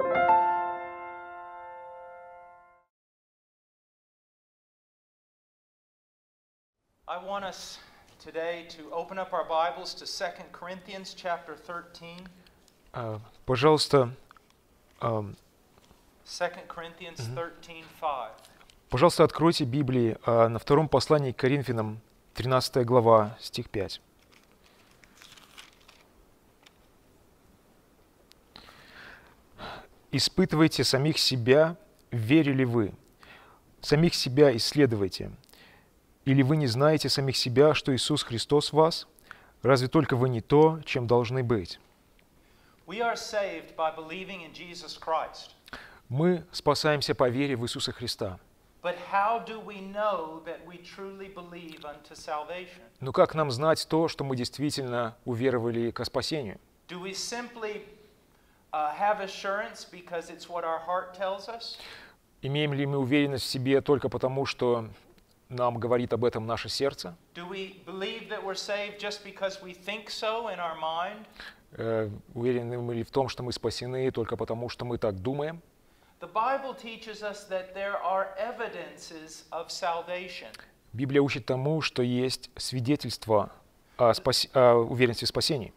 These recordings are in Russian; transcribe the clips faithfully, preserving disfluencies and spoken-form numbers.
I want us today to open up our Bibles to Second Corinthians chapter thirteen. Uh, пожалуйста, um, Second Corinthians thirteen, five. Пожалуйста, откройте Библии uh, на втором послании к Коринфянам, тринадцатая глава, стих пять. «Испытывайте самих себя, в вере ли вы, самих себя исследуйте. Или вы не знаете самих себя, что Иисус Христос в вас? Разве только вы не то, чем должны быть?» Мы спасаемся по вере в Иисуса Христа. Но как нам знать то, что мы действительно уверовали ко спасению? Имеем ли мы уверенность в себе только потому, что нам говорит об этом наше сердце? Uh, уверены мы ли в том, что мы спасены только потому, что мы так думаем? Библия учит тому, что есть свидетельства о, спас... о уверенности в спасении.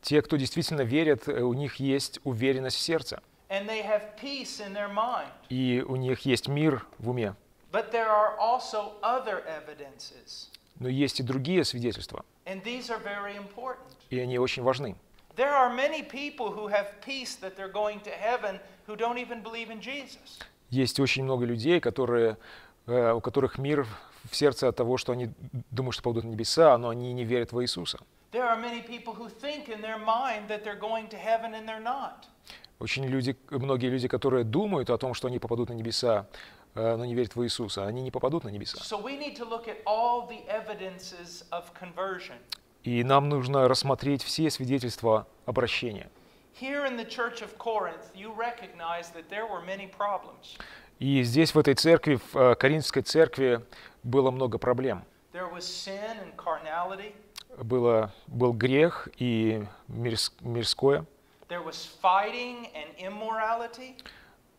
Те, кто действительно верят, у них есть уверенность в сердце. And they have peace in their mind. И у них есть мир в уме. But there are also other evidences. Но есть и другие свидетельства. And these are very important. И они очень важны. There are many people who have peace that they're going to heaven who don't even believe in Jesus. Есть очень много людей, которые, э, у которых мир в сердце от того, что они думают, что попадут на небеса, но они не верят в Иисуса. There are many people who think in their mind that they're going to heaven and they're not. Очень люди, многие люди, которые думают о том, что они попадут на небеса, но не верят в Иисуса, они не попадут на небеса. И нам нужно рассмотреть все свидетельства обращения. И здесь, в этой церкви, в Коринфской церкви, было много проблем. Было, был грех и мирское. There was fighting and immorality.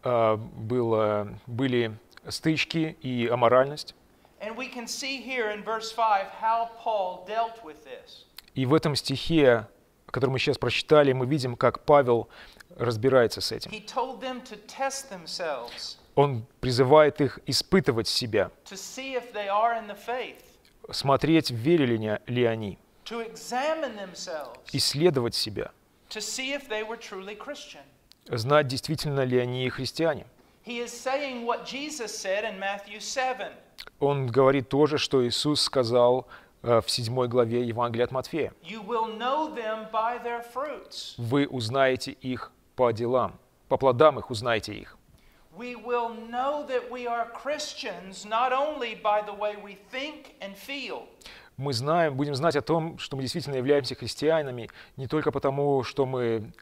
Uh, было, были стычки и аморальность. And we can see here in verse five how Paul dealt with this. И в этом стихе, который мы сейчас прочитали, мы видим, как Павел разбирается с этим. He told them to test themselves. Он призывает их испытывать себя, to see if they are in the faith. Смотреть, верили ли они, to examine themselves. Исследовать себя. To see if they were truly Christian. Знать, действительно ли они христиане. He is saying what Jesus said in Matthew seven. Он говорит то же, что Иисус сказал в седьмой главе Евангелия от Матфея. You will know them by their fruits. Вы узнаете их по делам, по плодам их узнаете их. We will know that we are Christians not only by the way we think and feel. Мы знаем, будем знать о том, что мы действительно являемся христианами, не только потому, что мы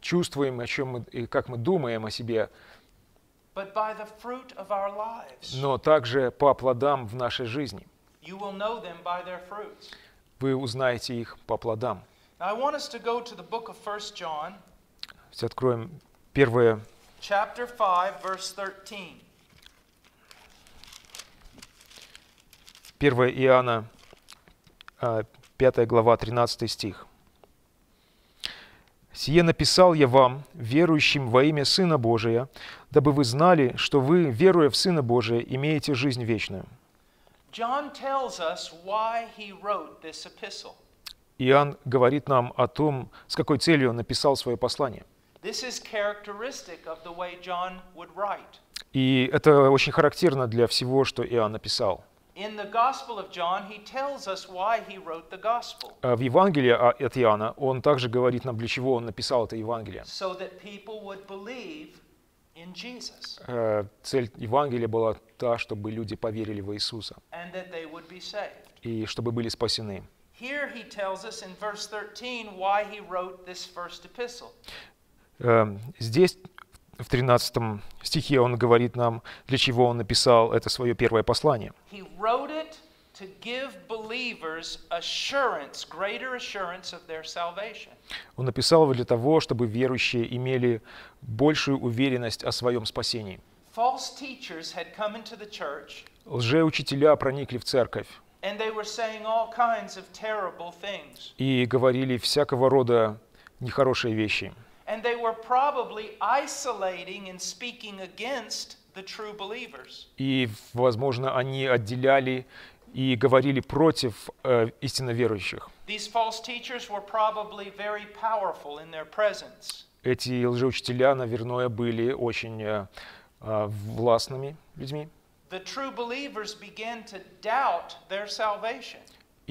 чувствуем, о чем мы, и как мы думаем о себе, но также по плодам в нашей жизни. Вы узнаете их по плодам. Сейчас откроем первое. первое Иоанна. пятая глава, тринадцатый стих. «Сие написал я вам, верующим во имя Сына Божия, дабы вы знали, что вы, веруя в Сына Божия, имеете жизнь вечную». Иоанн говорит нам о том, с какой целью он написал свое послание. И это очень характерно для всего, что Иоанн написал. В Евангелии от Иоанна он также говорит нам, для чего он написал это Евангелие. Цель Евангелия была та, чтобы люди поверили в Иисуса и чтобы были спасены. Здесь в тринадцатом стихе он говорит нам, для чего он написал это свое первое послание. Он написал его для того, чтобы верующие имели большую уверенность о своем спасении. Лжеучителя проникли в церковь и говорили всякого рода нехорошие вещи. И, возможно, они отделяли и говорили против э, истинно верующих. Эти лжеучителя, наверное, были очень э, э, властными людьми.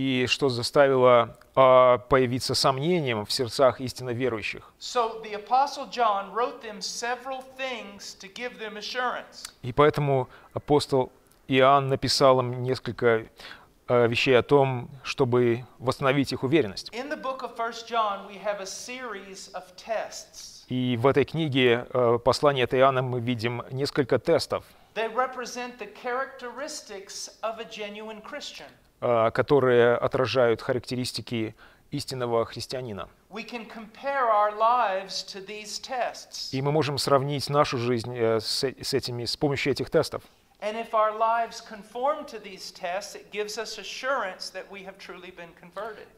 И что заставило а, появиться сомнением в сердцах истинно верующих. И поэтому апостол Иоанн написал им несколько а, вещей о том, чтобы восстановить их уверенность. И в этой книге а, послания от Иоанна мы видим несколько тестов, которые отражают характеристики истинного христианина. И мы можем сравнить нашу жизнь с, с этими, с помощью этих тестов.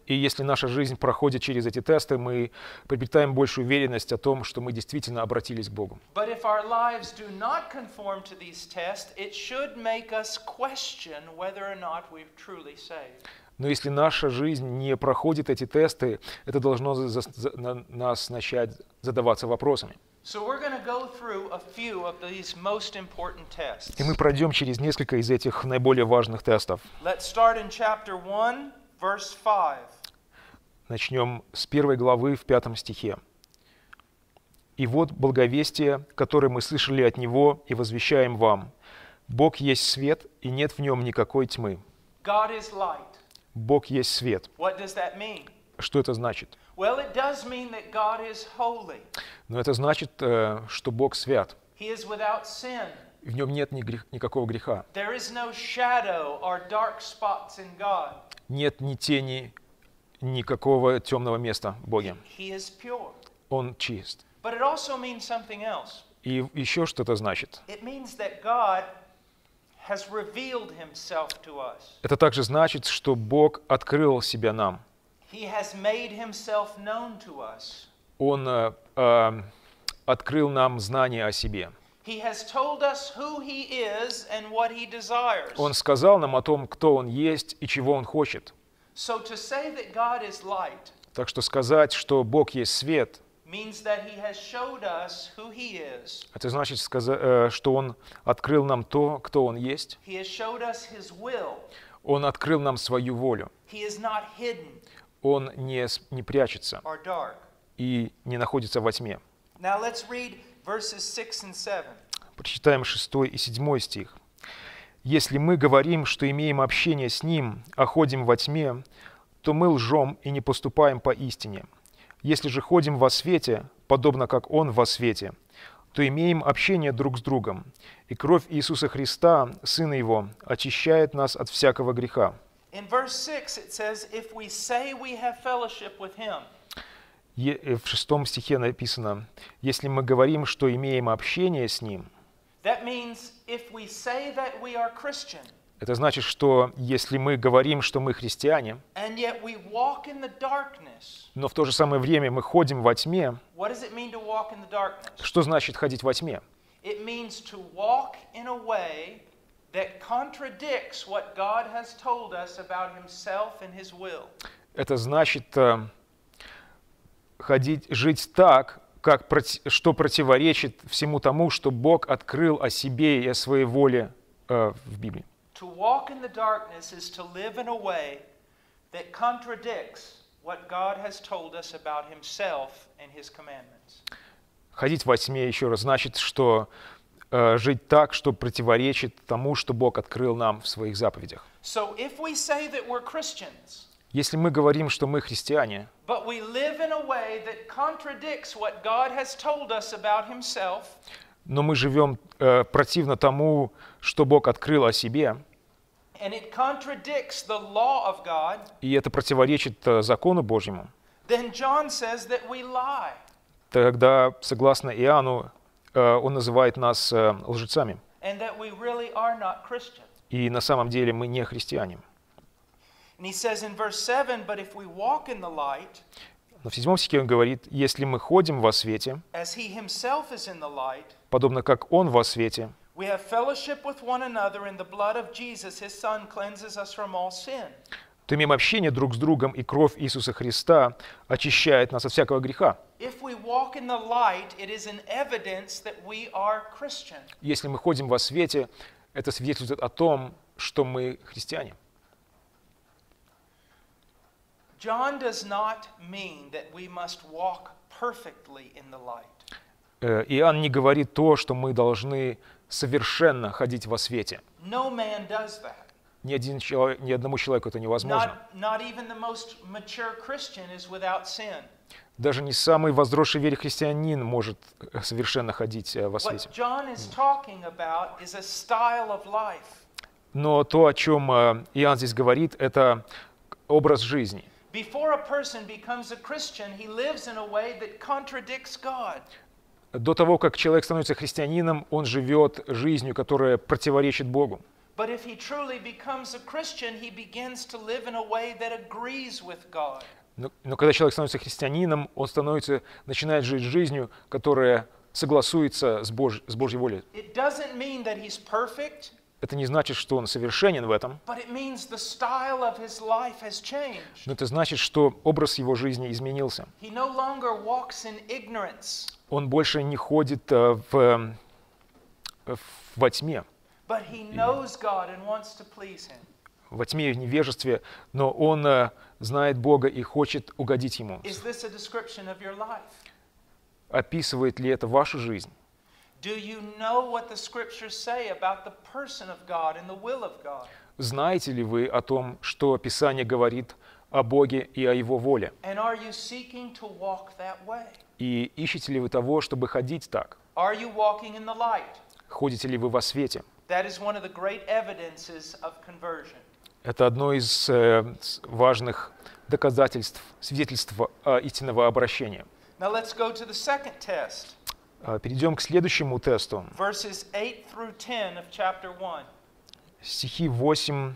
И если наша жизнь проходит через эти тесты, мы приобретаем большую уверенность о том, что мы действительно обратились к Богу. Но если наша жизнь не проходит эти тесты, это должно за, за, на, нас начать задаваться вопросами. И мы пройдем через несколько из этих наиболее важных тестов. Начнем с первой главы в пятом стихе. «И вот благовестие, которое мы слышали от Него и возвещаем вам. Бог есть свет, и нет в Нем никакой тьмы». Бог есть свет. Что это значит? Но это значит, что Бог свят. В Нем нет ни грех, никакого греха. Нет ни тени, никакого темного места в Боге. Он чист. И еще что-то значит. Это также значит, что Бог открыл себя нам. Он э, открыл нам знание о себе. Он сказал нам о том, кто Он есть и чего Он хочет. Так что сказать, что Бог есть свет, это значит, что Он открыл нам то, кто Он есть. Он открыл нам свою волю. Он не, не прячется и не находится во тьме. Прочитаем шестой и седьмой стих. «Если мы говорим, что имеем общение с Ним, а ходим во тьме, то мы лжем и не поступаем по истине. Если же ходим во свете, подобно как Он во свете, то имеем общение друг с другом, и кровь Иисуса Христа, Сына Его, очищает нас от всякого греха». В шестом стихе написано, если мы говорим, что имеем общение с Ним, это значит, что если мы говорим, что мы христиане, но в то же самое время мы ходим во тьме, что значит ходить во тьме? Это значит э, ходить, жить так, как, что противоречит всему тому, что Бог открыл о себе и о своей воле э, в Библии. Ходить во тьме еще раз значит, что жить так, что противоречит тому, что Бог открыл нам в своих заповедях. Если мы говорим, что мы христиане, но мы живем э, противно тому, что Бог открыл о себе, и это противоречит закону Божьему, then John says that we lie. Тогда, согласно Иоанну, он называет нас лжецами. And that we really are not Christians. И на самом деле мы не христиане. And he says in verse seven, but if we walk in the light, но в седьмом стихе он говорит, если мы ходим во свете, подобно как Он во свете, то имеем общение друг с другом, и кровь Иисуса Христа очищает нас от всякого греха. Если мы ходим во свете, это свидетельствует о том, что мы христиане. John does not mean that we must walk perfectly in the light. Иоанн не говорит то, что мы должны совершенно ходить во свете. No man does that. Ни один человек, ни одному человеку это невозможно. Not, not even the most mature Christian is without sin. Даже не самый возросший в вере христианин может совершенно ходить во свете. What John is talking about is a style of life. Но то, о чем Иоанн здесь говорит, это образ жизни. До того, как человек становится христианином, он живет жизнью, которая противоречит Богу. Но, но когда человек становится христианином, он становится, начинает жить жизнью, которая согласуется с, Божь, с Божьей волей. Это не значит, что он совершенен в этом, но это значит, что образ его жизни изменился. Он больше не ходит в, во тьме, во тьме и в невежестве, но он знает Бога и хочет угодить Ему. Описывает ли это вашу жизнь? Знаете ли вы о том, что Писание говорит о Боге и о Его воле? И ищете ли вы того, чтобы ходить так? Ходите ли вы во свете? Это одно из э, важных доказательств, свидетельств э, истинного обращения. Now let's go to the second test. Перейдем к следующему тесту. Стихи восемь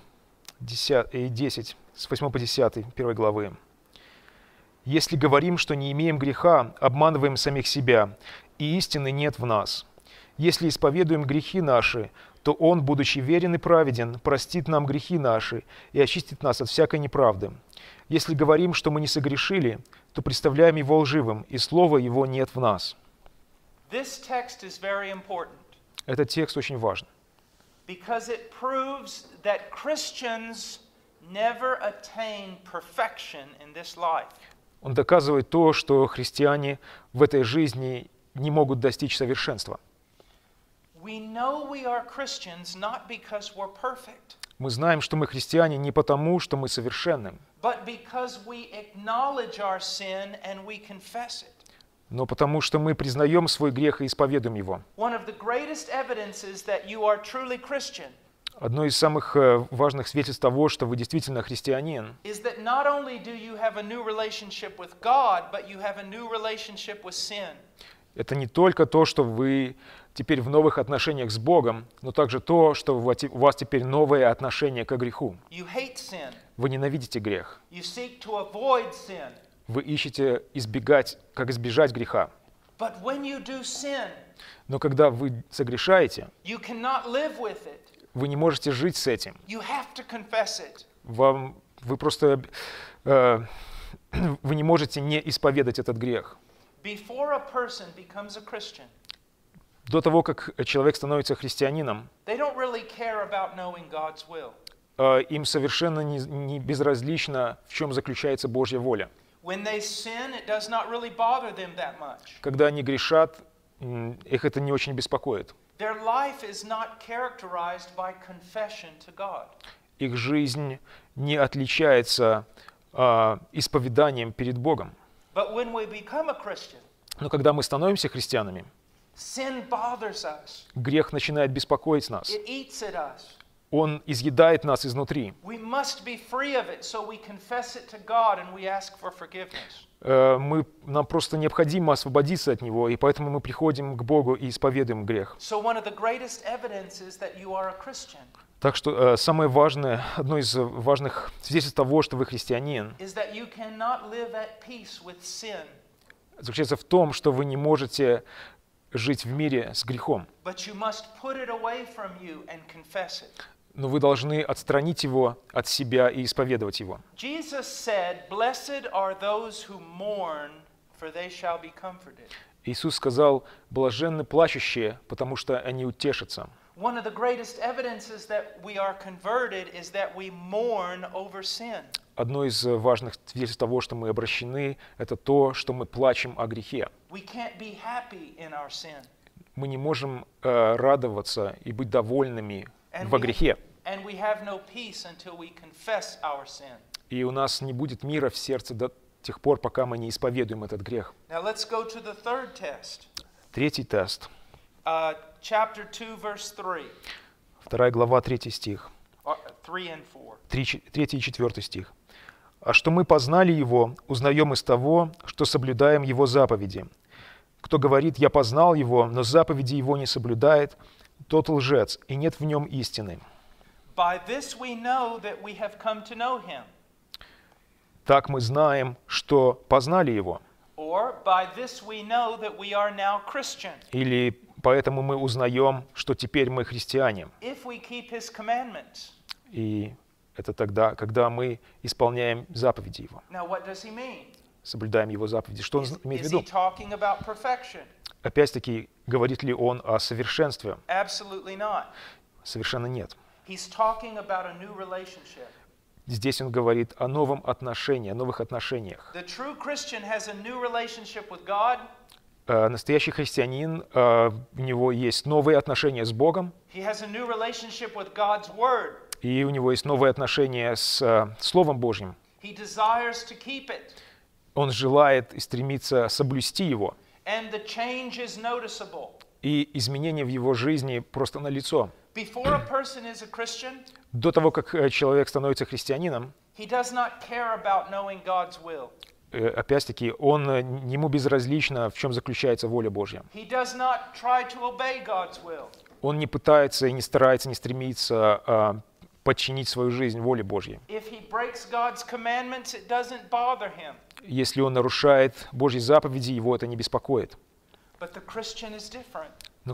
и десять, с восьмого по десятый, первой главы. «Если говорим, что не имеем греха, обманываем самих себя, и истины нет в нас. Если исповедуем грехи наши, то Он, будучи верен и праведен, простит нам грехи наши и очистит нас от всякой неправды. Если говорим, что мы не согрешили, то представляем Его лживым, и слова Его нет в нас». Этот текст очень важен, он доказывает то, что христиане в этой жизни не могут достичь совершенства. Мы знаем, что мы христиане не потому, что мы совершенны, но потому что мы признаем свой грех и исповедуем его. Одно из самых важных свидетельств того, что вы действительно христианин, это не только то, что вы теперь в новых отношениях с Богом, но также то, что у вас теперь новое отношение к греху. Вы ненавидите грех. Вы ищете избегать, как избежать греха. Но когда вы согрешаете, вы не можете жить с этим. Вам, вы просто э, вы не можете не исповедать этот грех. До того, как человек становится христианином, э, им совершенно не, не безразлично, в чем заключается Божья воля. Когда они грешат, их это не очень беспокоит. Их жизнь не отличается э, исповеданием перед Богом. Но когда мы становимся христианами, грех начинает беспокоить нас. Он изъедает нас изнутри. Мы, нам просто необходимо освободиться от него, и поэтому мы приходим к Богу и исповедуем грех. Так что самое важное, одно из важных свидетельств того, что вы христианин, заключается в том, что вы не можете жить в мире с грехом. Но вы должны отстранить его от себя и исповедовать его. Иисус сказал: «Блаженны плачущие, потому что они утешатся». Одно из важных свидетельств того, что мы обращены, это то, что мы плачем о грехе. Мы не можем э, радоваться и быть довольными во грехе. И у нас не будет мира в сердце до тех пор, пока мы не исповедуем этот грех. Третий тест. Вторая глава, третий стих. Третий и четвертый стих. «А что мы познали Его, узнаем из того, что соблюдаем Его заповеди. Кто говорит: я познал Его, но заповеди Его не соблюдает, тот лжец, и нет в нем истины». Так мы знаем, что познали Его. Или поэтому мы узнаем, что теперь мы христиане. И это тогда, когда мы исполняем заповеди Его. Соблюдаем Его заповеди. Что Он имеет в виду? Опять-таки, говорит ли Он о совершенстве? Совершенно нет. Здесь он говорит о новом отношении, о новых отношениях. Uh, настоящий христианин, uh, у него есть новые отношения с Богом. И у него есть новые отношения с uh, Словом Божьим. Он желает и стремится соблюсти его. И изменения в его жизни просто налицо. До того, как человек становится христианином, опять-таки, он, ему безразлично, в чем заключается воля Божья. Он не пытается и не старается, не стремится а, подчинить свою жизнь воле Божьей. Если он нарушает Божьи заповеди, его это не беспокоит. Но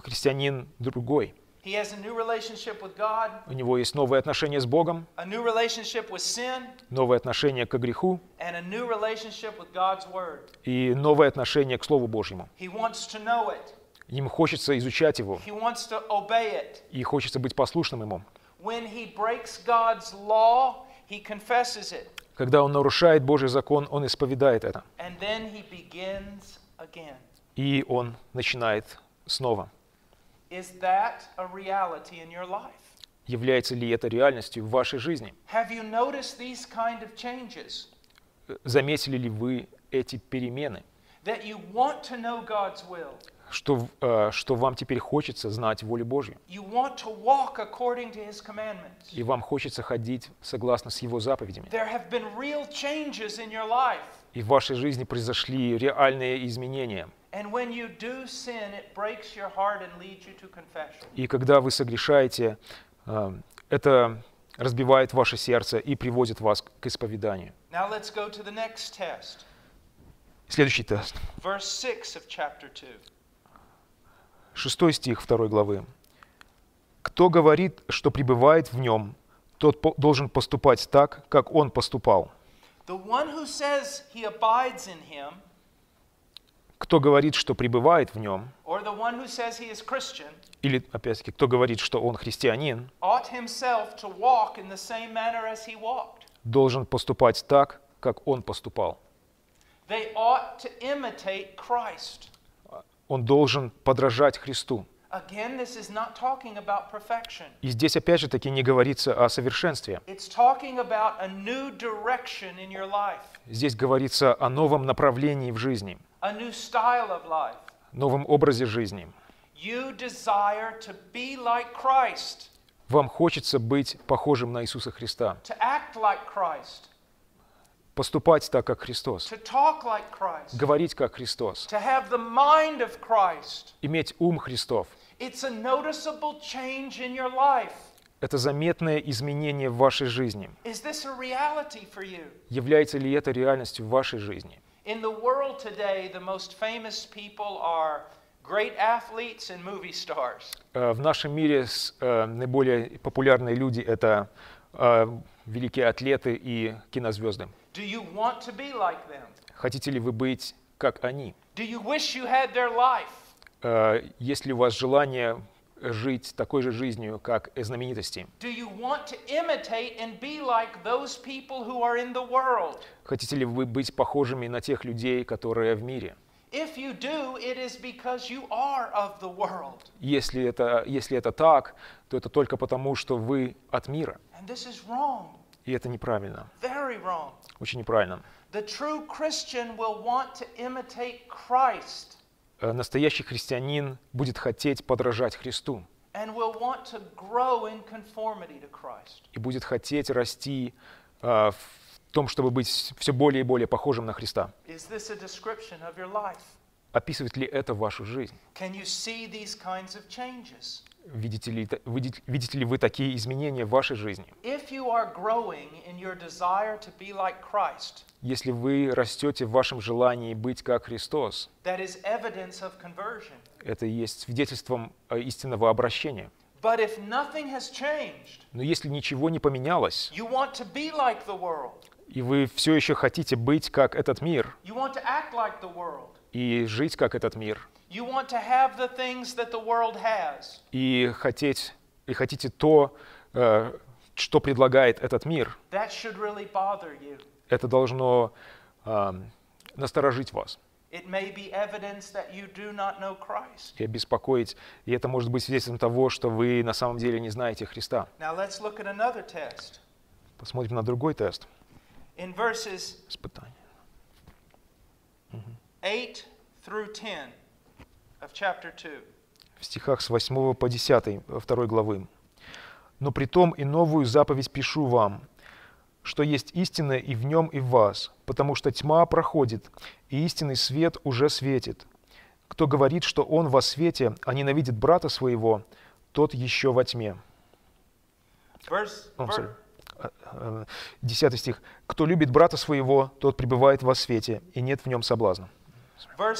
христианин другой. He has a new relationship with God. У него есть новые отношения с Богом, a new relationship with sin, новые отношения к греху and a new relationship with God's Word. И новые отношения к Слову Божьему. He wants to know it. Им хочется изучать его, He wants to obey it. И хочется быть послушным ему. When he breaks God's law, he confesses it. Когда он нарушает Божий закон, он исповедает это. And then he begins again. И он начинает снова. Is that a reality in your life? Является ли это реальностью в вашей жизни? Have you noticed these kind of changes? Заметили ли вы эти перемены? That you want to know God's will. Что, э, что вам теперь хочется знать волю Божью. You want to walk according to His commandments. И вам хочется ходить согласно с Его заповедями. There have been real changes in your life. И в вашей жизни произошли реальные изменения. И когда вы согрешаете, это разбивает ваше сердце и приводит вас к исповеданию. Следующий тест. Шестой стих второй главы. «Кто говорит, что пребывает в нем, тот должен поступать так, как он поступал». Кто говорит, что пребывает в нем, или, опять-таки, кто говорит, что он христианин, должен поступать так, как он поступал. Он должен подражать Христу. И здесь, опять же, таки не говорится о совершенстве. Здесь говорится о новом направлении в жизни. A new style of life. Новом образе жизни. You desire to be like Christ. вам хочется быть похожим на Иисуса Христа, поступать так, как Христос, говорить, как Христос, иметь ум Христов. Это заметное изменение в вашей жизни. Является ли это реальностью в вашей жизни? В нашем мире наиболее популярные люди — это великие атлеты и кинозвезды. Хотите ли вы быть как они? Есть ли у вас желание жить такой же жизнью, как знаменитости? Хотите ли вы быть похожими на тех людей, которые в мире? Если это, если это так, то это только потому, что вы от мира. И это неправильно. Очень неправильно. Настоящий христианин будет хотеть подражать Христу. И будет хотеть расти в том, чтобы быть все более и более похожим на Христа. Описывает ли это вашу жизнь? Видите ли, видите, видите ли вы такие изменения в вашей жизни? Если вы растете в вашем желании быть как Христос, это и есть свидетельством истинного обращения. Но если ничего не поменялось, и вы все еще хотите быть как этот мир, и жить как этот мир, и хотеть, и хотите то, э, что предлагает этот мир, really это должно э, насторожить вас и обеспокоить. И это может быть свидетельством того, что вы на самом деле не знаете Христа. Посмотрим на другой тест. Испытание. восемь through ten of chapter two. В стихах с восьмого по десятый второй главы. «Но притом и новую заповедь пишу вам, что есть истина и в нем, и в вас, потому что тьма проходит, и истинный свет уже светит. Кто говорит, что он во свете, а ненавидит брата своего, тот еще во тьме». Десятый стих. «Кто любит брата своего, тот пребывает во свете, и нет в нем соблазна». В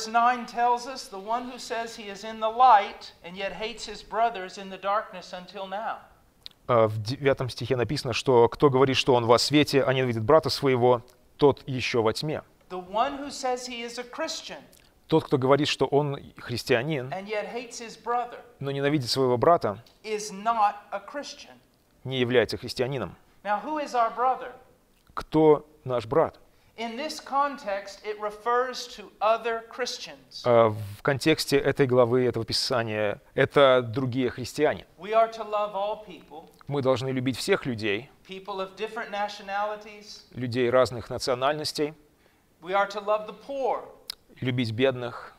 девятом стихе написано, что кто говорит, что он во свете, а ненавидит брата своего, тот еще во тьме. Тот, кто говорит, что он христианин, но ненавидит своего брата, не является христианином. Кто наш брат? В контексте этой главы, этого писания, это другие христиане. Мы должны любить всех людей, людей разных национальностей, любить бедных,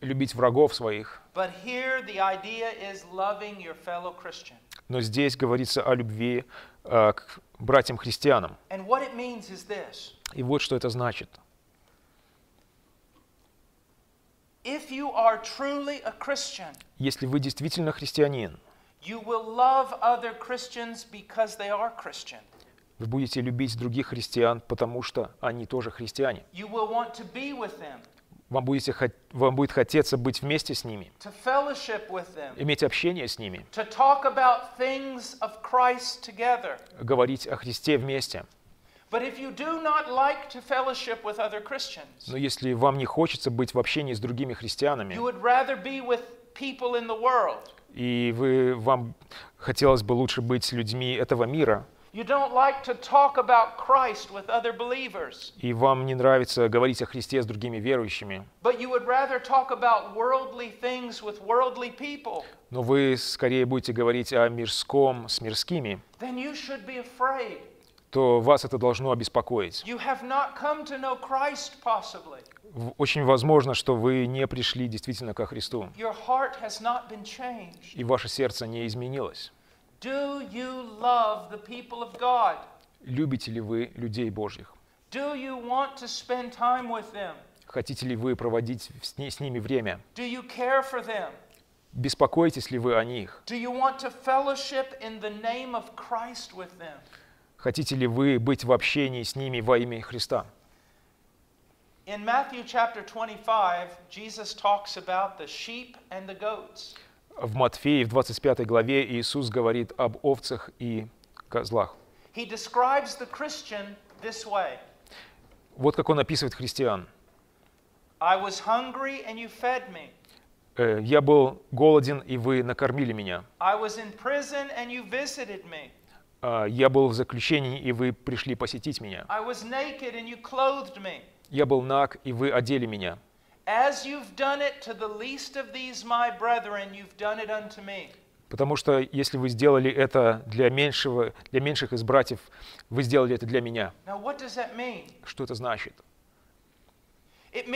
любить врагов своих. Но здесь говорится о любви э, к братьям-христианам. И вот что это значит. Если вы действительно христианин, вы будете любить других христиан, потому что они тоже христиане. Вам, будете, вам будет хотеться быть вместе с ними, иметь общение с ними, говорить о Христе вместе. Но если вам не хочется быть в общении с другими христианами, и вы, вам хотелось бы лучше быть с людьми этого мира, и вам не нравится говорить о Христе с другими верующими, но вы скорее будете говорить о мирском с мирскими, то вас это должно обеспокоить. Очень возможно, что вы не пришли действительно ко Христу, и ваше сердце не изменилось. Любите ли вы людей Божьих? Хотите ли вы проводить с, не, с ними время? Беспокоитесь ли вы о них? Хотите ли вы быть в общении с ними во имя Христа? In Matthew chapter twenty-five, Jesus talks about the sheep and the goats. В Матфея в двадцать пятой главе Иисус говорит об овцах и козлах. He describes the Christian this way. Вот как он описывает христиан. I was hungry and you fed me. Я был голоден, и вы накормили меня. I was in prison and you visited me. Я был в заключении, и вы пришли посетить меня. I was naked and you clothed me. Я был наг, и вы одели меня. Потому что если вы сделали это для меньшего, для меньших из братьев, вы сделали это для меня. Что это значит? Это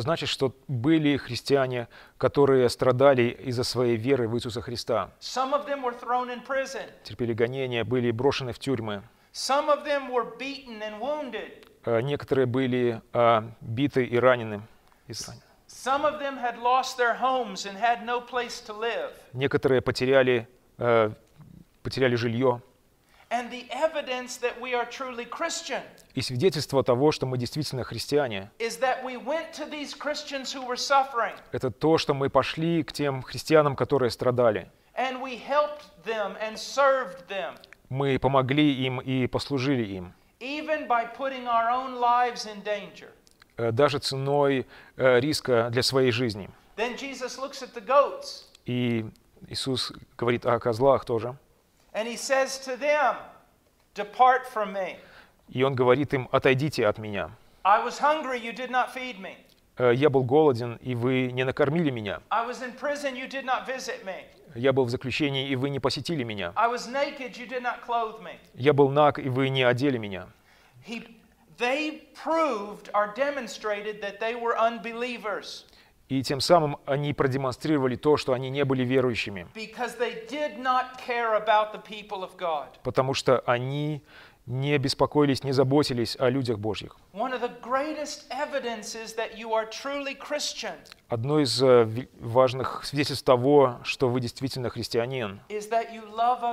значит, что были христиане, которые страдали из-за своей веры в Иисуса Христа. Терпели гонения, были брошены в тюрьмы. Некоторые были uh, биты и ранены. Некоторые потеряли, uh, потеряли жилье. И свидетельство того, что мы действительно христиане, это то, что мы пошли к тем христианам, которые страдали. Мы помогли им и послужили им. Даже ценой риска для своей жизни. И Иисус говорит о козлах тоже. И Он говорит им: «Отойдите от меня». Я был голоден, и вы не накормили меня. Я был в заключении, и вы не посетили меня. Я был наг, и вы не одели меня. И тем самым они продемонстрировали то, что они не были верующими, потому что они не беспокоились, не заботились о людях Божьих. Одно из важных свидетельств того, что вы действительно христианин,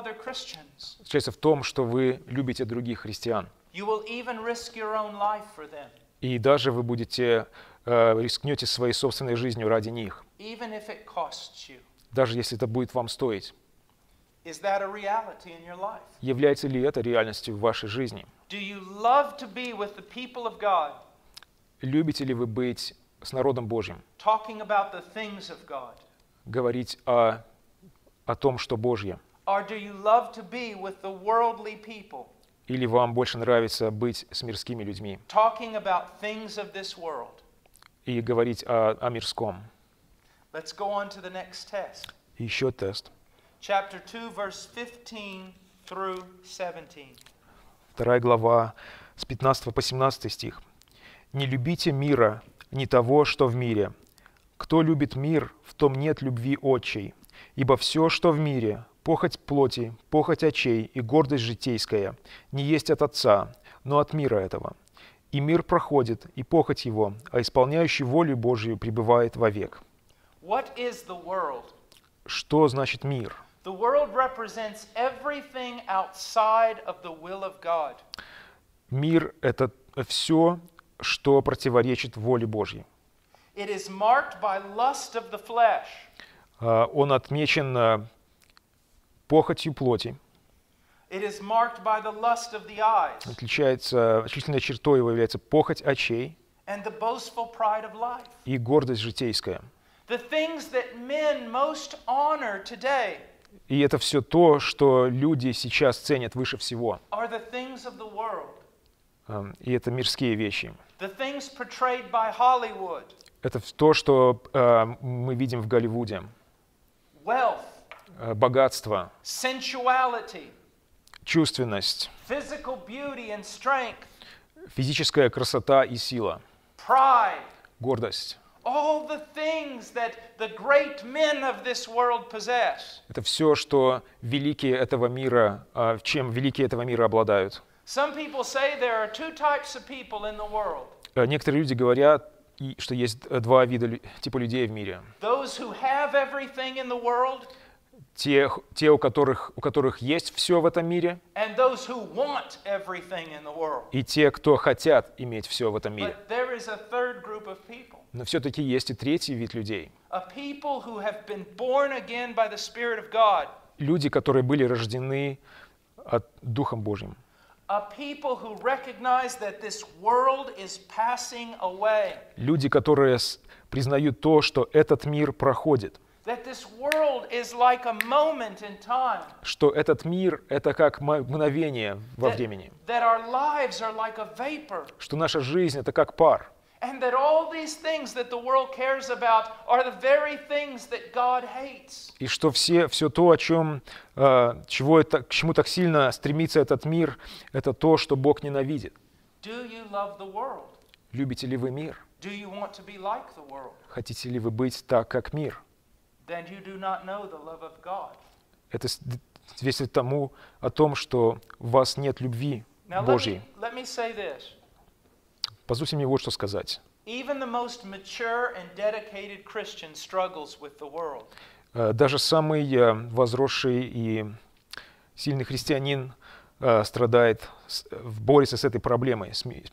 заключается в том, что вы любите других христиан. И даже вы будете, э, рискнете своей собственной жизнью ради них, даже если это будет вам стоить. Является ли это реальностью в вашей жизни? Любите ли вы быть с народом Божьим? Говорить о, о том, что Божье? Или вам больше нравится быть с мирскими людьми и говорить о, о мирском? Еще тест. Chapter two, verse fifteen through seventeen. Вторая глава с пятнадцатого по семнадцатый стих. «Не любите мира, ни того, что в мире. Кто любит мир, в том нет любви отчей. Ибо все, что в мире, похоть плоти, похоть очей и гордость житейская, не есть от Отца, но от мира этого. И мир проходит, и похоть его, а исполняющий волю Божию пребывает вовек». Что значит мир? Мир — это все, что противоречит воле Божьей. Он отмечен похотью плоти. Отличается, отличительной чертой его является похоть очей и гордость житейская. И это все то, что люди сейчас ценят выше всего. И это мирские вещи. Это то, что э, мы видим в Голливуде. богатство, чувственность, физическая красота и сила, гордость. Это все, что великие этого мира, чем великие этого мира обладают. Некоторые люди говорят, что есть два вида типа людей в мире. Те, те у, которых, у которых есть все в этом мире, и те, кто хотят иметь все в этом мире. Но все-таки есть и третий вид людей. Люди, которые были рождены от Духом Божьим. Люди, которые признают то, что этот мир проходит. Что этот мир — это как мгновение во времени. Что наша жизнь — это как пар. И что все, все то, о чем, чего это, к чему так сильно стремится этот мир, это то, что Бог ненавидит. Любите ли вы мир? Хотите ли вы быть так, как мир? Это свидетельствует тому о том, что у вас нет любви Божьей. Позвольте мне вот что сказать. Даже самый возросший и сильный христианин страдает, борется с этой проблемой, с миром.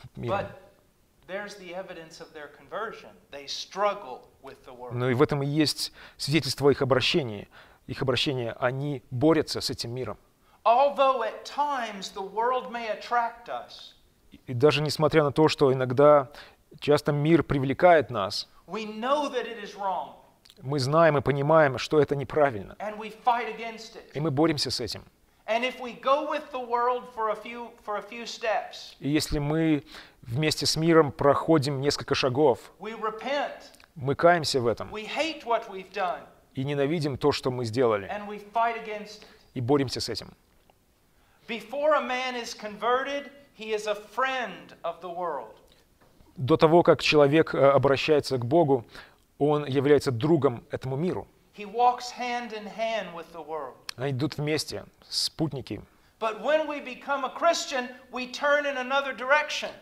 Но и в этом и есть свидетельство их обращения. Их обращения, они борются с этим миром. И даже несмотря на то, что иногда часто мир привлекает нас, мы знаем и понимаем, что это неправильно. И мы боремся с этим. И если мы вместе с миром проходим несколько шагов, мы каемся в этом и ненавидим то, что мы сделали, и боремся с этим. До того, как человек обращается к Богу, он является другом этому миру. Они идут вместе, спутники.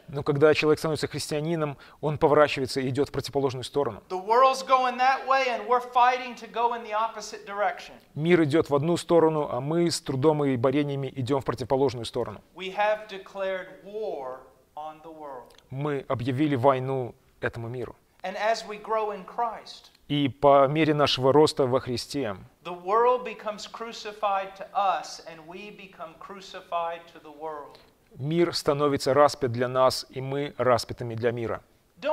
Но когда человек становится христианином, он поворачивается и идет в противоположную сторону. Мир идет в одну сторону, а мы с трудом и борениями идем в противоположную сторону. Мы объявили войну этому миру. И по мере нашего роста во Христе мир становится распят для нас, и мы распятыми для мира. Не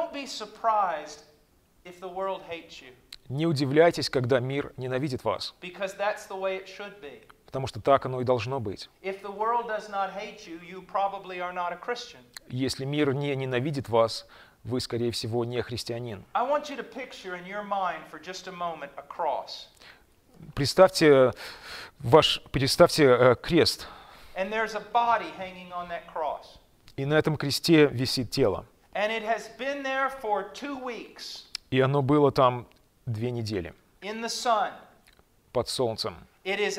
удивляйтесь, когда мир ненавидит вас, потому что так оно и должно быть. Если мир не ненавидит вас, вы, скорее всего, не христианин. Представьте, ваш, представьте э, крест. И на этом кресте висит тело. И оно было там две недели. Под солнцем. И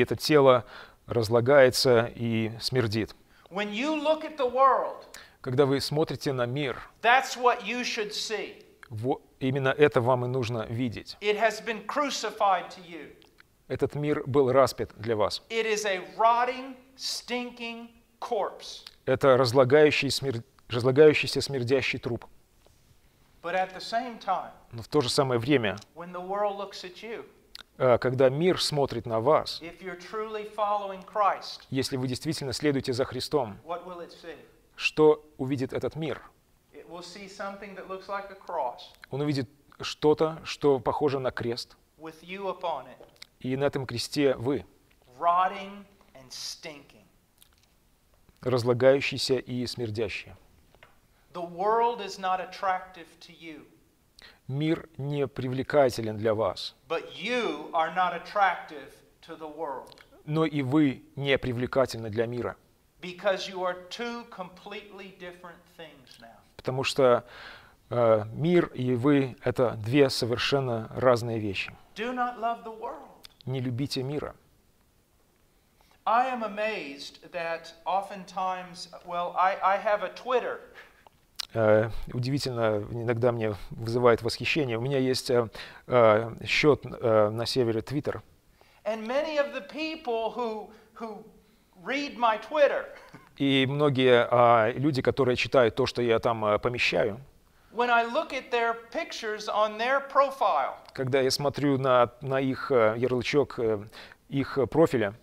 это тело разлагается и смердит. Когда вы смотрите на мир, именно это вам и нужно видеть. Этот мир был распят для вас. Это разлагающий, смер... разлагающийся смердящий труп. Но в то же самое время, когда мир смотрит на вас, если вы действительно следуете за Христом, что увидит этот мир? Он увидит что-то, что похоже на крест, и на этом кресте вы, разлагающиеся и смердящие. Мир не привлекателен для вас. Но и вы не привлекательны для мира. Потому что э, мир и вы — это две совершенно разные вещи. Не любите мира. I am amazed that oftentimes, well, I, I have a Twitter. Uh, удивительно, иногда мне вызывает восхищение. У меня есть uh, uh, счет uh, на севере Twitter. И многие uh, люди, которые читают то, что я там uh, помещаю, когда я смотрю на, на их uh, ярлычок uh, их профиля,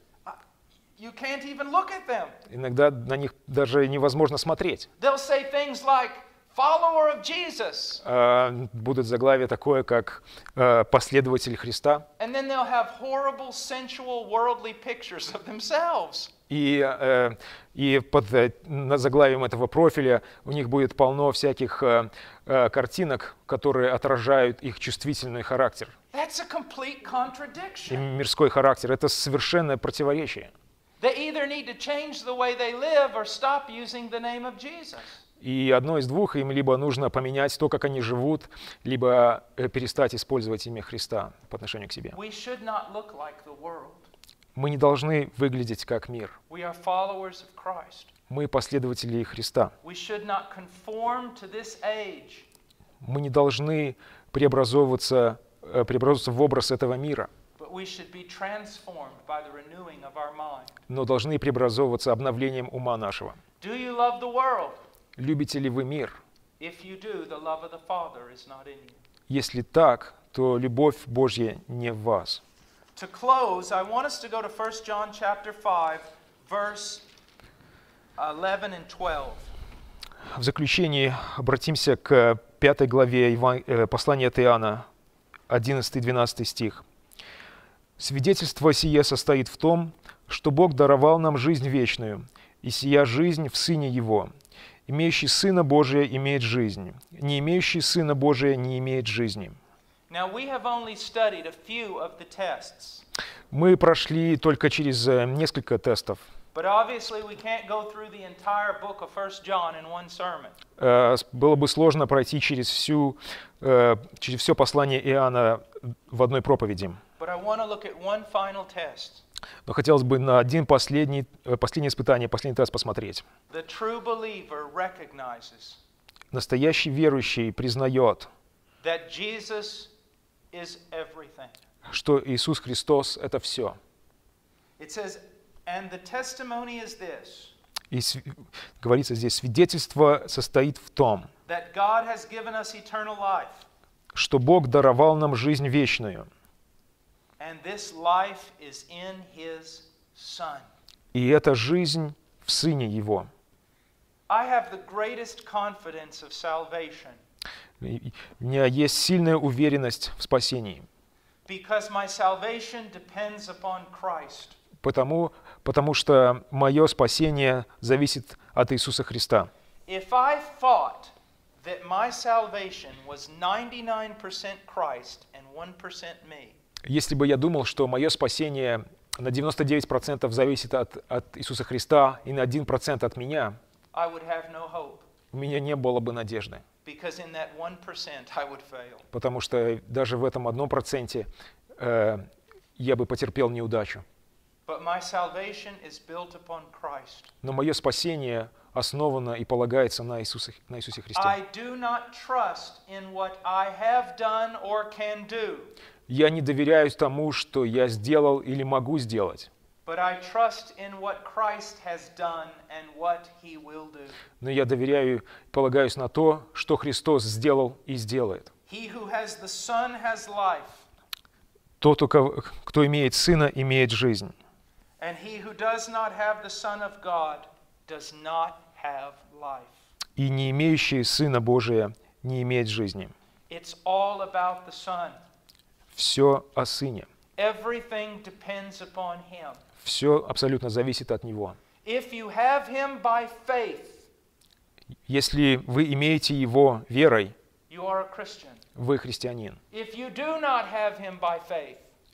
you can't even look at them. Иногда на них даже невозможно смотреть. They'll say things like follower of Jesus. Uh, будут заглавие такое, как uh, последователь Христа. And then they'll have horrible, sensual, worldly pictures of themselves. И, uh, и под uh, заглавием этого профиля у них будет полно всяких uh, uh, картинок, которые отражают их чувствительный характер. That's a complete contradiction. И мирской характер. Это совершенное противоречие. И одно из двух, им либо нужно поменять то, как они живут, либо перестать использовать имя Христа по отношению к себе. Мы не должны выглядеть как мир. Мы последователи Христа. Мы не должны преобразовываться, преобразовываться в образ этого мира. Но должны преобразовываться обновлением ума нашего. Любите ли вы мир? Если так, то любовь Божья не в вас. В заключение обратимся к пятой главе послания от Иоанна, одиннадцатый-двенадцатый стих. «Свидетельство сие состоит в том, что Бог даровал нам жизнь вечную, и сия жизнь в Сыне Его. Имеющий Сына Божия имеет жизнь, не имеющий Сына Божия не имеет жизни». Мы прошли только через несколько тестов. Было бы сложно пройти через, всю, через все послание Иоанна в одной проповеди. Но хотелось бы на один последний, последнее испытание, последний тест посмотреть. Настоящий верующий признает, что Иисус Христос — это все. И говорится здесь, свидетельство состоит в том, что Бог даровал нам жизнь вечную. И эта жизнь в Сыне Его. У меня есть сильная уверенность в спасении. Потому, потому что мое спасение зависит от Иисуса Христа. Если бы я думал, что мое спасение на девяносто девять процентов зависит от, от Иисуса Христа и на один процент от меня, у меня не было бы надежды. Потому что даже в этом одном проценте э, я бы потерпел неудачу. Но мое спасение основано и полагается на Иисусе, на Иисусе Христе. Я не доверяюсь тому, что я сделал или могу сделать. Но я доверяю и полагаюсь на то, что Христос сделал и сделает. Тот, кто имеет Сына, имеет жизнь. И не имеющий Сына Божия не имеет жизни. Все о Сыне. Все абсолютно зависит от Него. Если вы имеете Его верой, Вы христианин.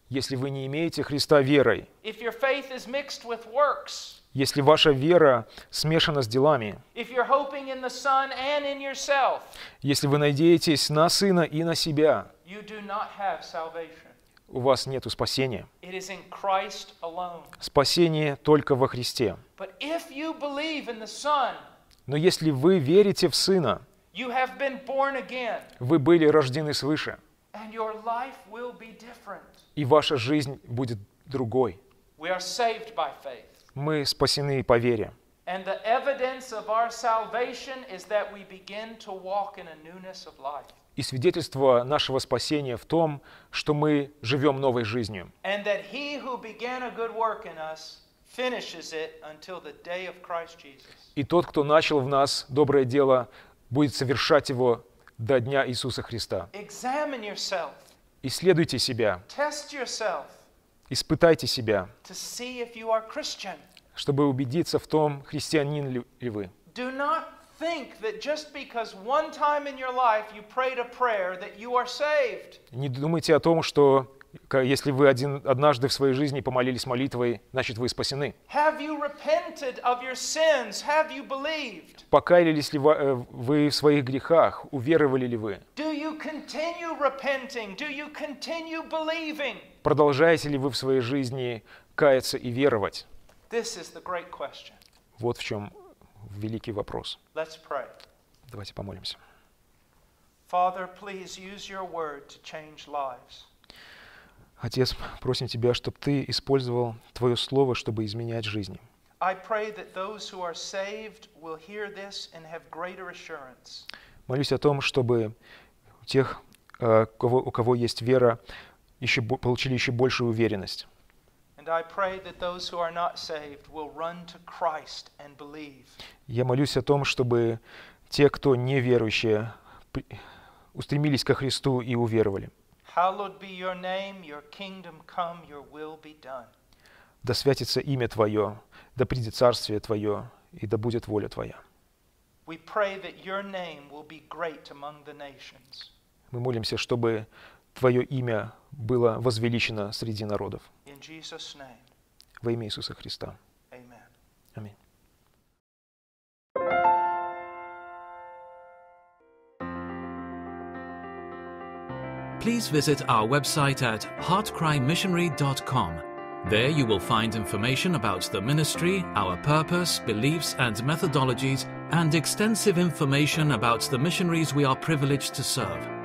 Если вы не имеете Христа верой, если ваша вера смешана с делами, если вы надеетесь на Сына и на себя, у вас нет спасения. Спасение только во Христе. Но если вы верите в Сына, вы были рождены свыше, и ваша жизнь будет другой. Мы спасены по вере. И свидетельство нашего спасения в том, что мы живем новой жизнью. И тот, кто начал в нас доброе дело, будет совершать его до дня Иисуса Христа. Исследуйте себя. Испытайте себя, чтобы убедиться в том, христианин ли вы. Не думайте о том, что если вы один, однажды в своей жизни помолились молитвой, значит, вы спасены. Покаялись ли вы в своих грехах? Уверовали ли вы? Продолжаете ли вы в своей жизни каяться и веровать? Вот в чем великий вопрос. Давайте помолимся. Отец, просим Тебя, чтобы Ты использовал Твое Слово, чтобы изменять жизни. Молюсь о том, чтобы тех, у кого есть вера, еще получили еще большую уверенность. Я молюсь о том, чтобы те, кто неверующие, устремились ко Христу и уверовали. Да святится имя Твое, да придет Царствие Твое, и да будет воля Твоя. Мы молимся, чтобы Твое имя было возвеличено среди народов. Во имя Иисуса Христа. Аминь. Please visit our website at heart cry missionary dot com. There you will find information about the ministry, our purpose, beliefs and methodologies, and extensive information about the missionaries we are privileged to serve.